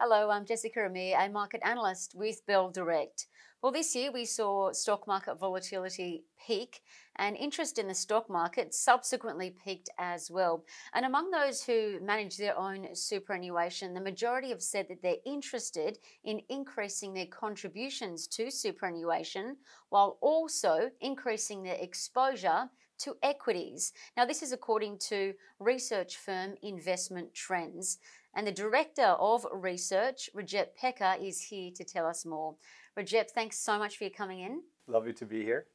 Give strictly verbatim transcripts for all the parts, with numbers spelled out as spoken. Hello, I'm Jessica Amir, a market analyst with Bell Direct. Well, this year we saw stock market volatility peak and interest in the stock market subsequently peaked as well. And among those who manage their own superannuation, the majority have said that they're interested in increasing their contributions to superannuation while also increasing their exposure to equities. Now, this is according to research firm Investment Trends. And the Director of Research, Recep Peker, is here to tell us more. Recep, thanks so much for your coming in. Lovely to be here.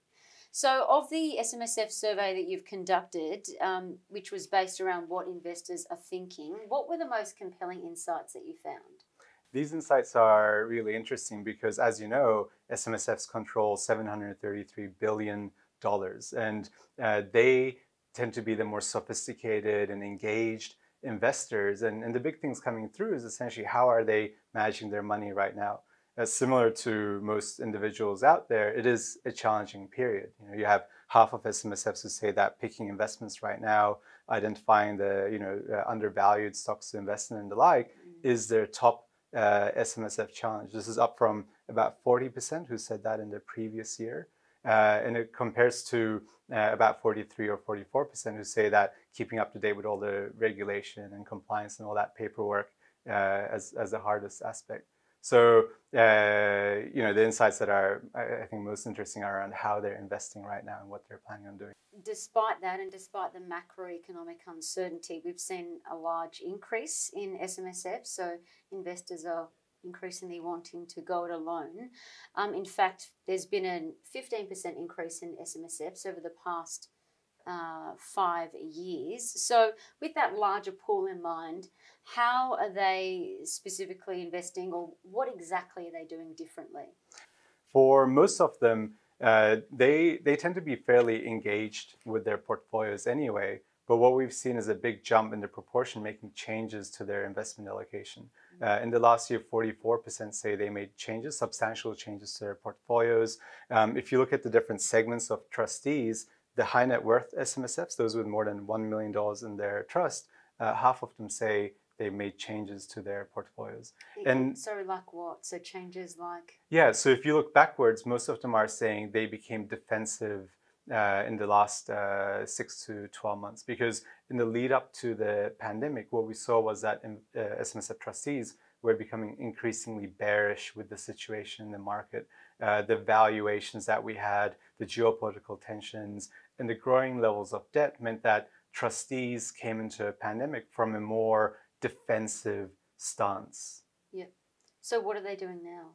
So of the S M S F survey that you've conducted, um, which was based around what investors are thinking, what were the most compelling insights that you found? These insights are really interesting because, as you know, S M S Fs control seven hundred thirty-three billion dollars, and uh, they tend to be the more sophisticated and engaged investors, and, and the big things coming through is essentially how are they managing their money right now. Uh, similar to most individuals out there, it is a challenging period. You know, you have half of S M S Fs who say that picking investments right now, identifying the you know uh, undervalued stocks to invest in and the like, is their top uh, S M S F challenge. This is up from about forty percent who said that in the previous year. Uh, and it compares to uh, about forty-three or forty-four percent who say that keeping up to date with all the regulation and compliance and all that paperwork uh, as, as the hardest aspect. So, uh, you know, the insights that are, I think, most interesting are around how they're investing right now and what they're planning on doing. Despite that, and despite the macroeconomic uncertainty, we've seen a large increase in S M S F, so investors are increasingly wanting to go it alone. Um, in fact, there's been a fifteen percent increase in S M S Fs over the past uh, five years. So with that larger pool in mind, how are they specifically investing, or what exactly are they doing differently? For most of them, uh, they, they tend to be fairly engaged with their portfolios anyway. But what we've seen is a big jump in the proportion making changes to their investment allocation. Uh, in the last year, forty-four percent say they made changes, substantial changes to their portfolios. Um, if you look at the different segments of trustees, the high net worth S M S Fs, those with more than one million dollars in their trust, uh, half of them say they made changes to their portfolios. And so like what? So changes like? Yeah, so if you look backwards, most of them are saying they became defensive Uh, in the last uh, six to twelve months, because in the lead up to the pandemic, what we saw was that in, uh, S M S F trustees were becoming increasingly bearish with the situation in the market, uh, the valuations that we had, the geopolitical tensions, and the growing levels of debt meant that trustees came into a pandemic from a more defensive stance. Yeah. So what are they doing now?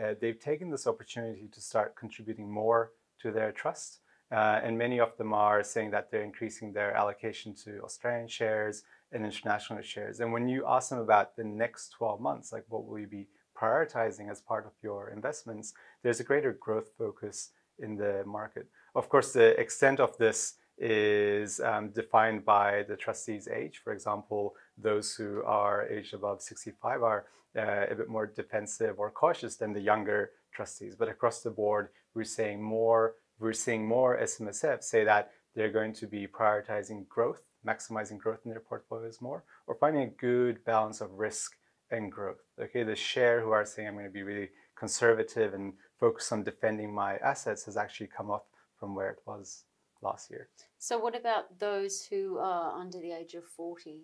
Uh, they've taken this opportunity to start contributing more to their trust. Uh, and many of them are saying that they're increasing their allocation to Australian shares and international shares. And when you ask them about the next twelve months, like what will you be prioritizing as part of your investments, there's a greater growth focus in the market. Of course, the extent of this is um, defined by the trustees' age. For example, those who are aged above sixty-five are uh, a bit more defensive or cautious than the younger trustees. But across the board, we're saying more, we're seeing more S M S Fs say that they're going to be prioritizing growth, maximizing growth in their portfolios more, or finding a good balance of risk and growth. Okay, the share who are saying I'm going to be really conservative and focus on defending my assets has actually come up from where it was last year. So what about those who are under the age of forty?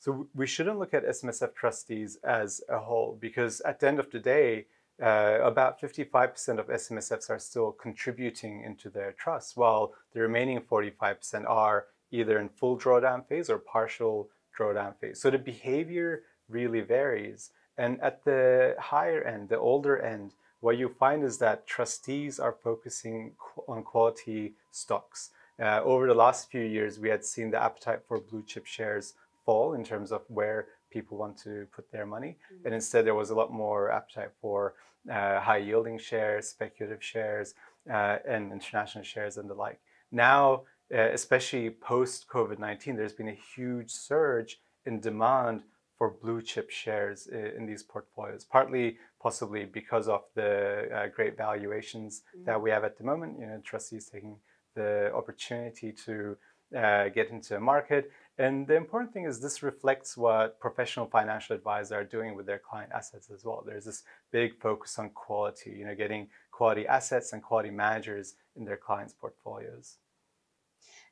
So we shouldn't look at S M S F trustees as a whole, because at the end of the day, Uh, about fifty-five percent of S M S Fs are still contributing into their trust, while the remaining forty-five percent are either in full drawdown phase or partial drawdown phase. So the behavior really varies. And at the higher end, the older end, what you find is that trustees are focusing on quality stocks. Uh, over the last few years, we had seen the appetite for blue chip shares fall in terms of where people want to put their money. Mm-hmm. And instead, there was a lot more appetite for uh, high-yielding shares, speculative shares, uh, and international shares and the like. Now, uh, especially post COVID nineteen, there's been a huge surge in demand for blue-chip shares in, in these portfolios, partly possibly because of the uh, great valuations mm-hmm. that we have at the moment. You know, trustees taking the opportunity to uh, get into a market. And the important thing is this reflects what professional financial advisors are doing with their client assets as well. There's this big focus on quality, you know, getting quality assets and quality managers in their clients' portfolios.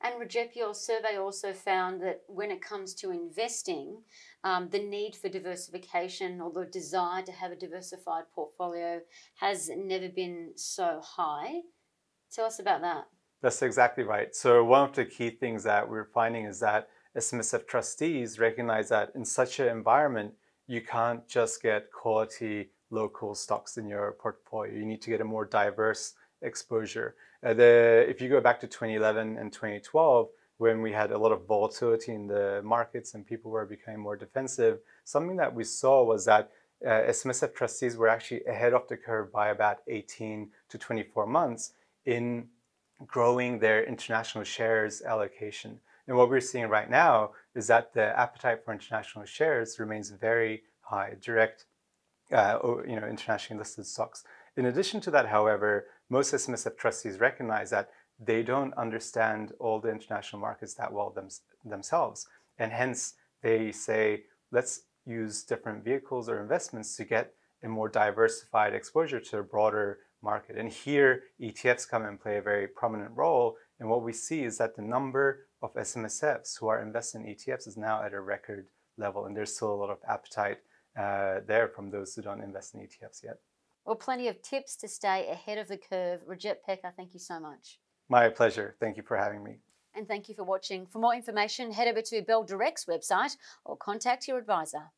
And Recep, your survey also found that when it comes to investing, um, the need for diversification or the desire to have a diversified portfolio has never been so high. Tell us about that. That's exactly right. So one of the key things that we're finding is that S M S F trustees recognize that in such an environment, you can't just get quality local stocks in your portfolio. You need to get a more diverse exposure. Uh, the, if you go back to twenty eleven and twenty twelve, when we had a lot of volatility in the markets and people were becoming more defensive, something that we saw was that uh, S M S F trustees were actually ahead of the curve by about eighteen to twenty-four months in growing their international shares allocation. And what we're seeing right now is that the appetite for international shares remains very high, direct, uh, you know, internationally listed stocks. In addition to that, however, most S M S F trustees recognize that they don't understand all the international markets that well them, themselves. And hence, they say, let's use different vehicles or investments to get a more diversified exposure to a broader market. And here, E T Fs come and play a very prominent role. And what we see is that the number of S M S Fs who are investing in E T Fs is now at a record level. And there's still a lot of appetite uh, there from those who don't invest in E T Fs yet. Well, plenty of tips to stay ahead of the curve. Recep Peker, thank you so much. My pleasure. Thank you for having me. And thank you for watching. For more information, head over to Bell Direct's website or contact your advisor.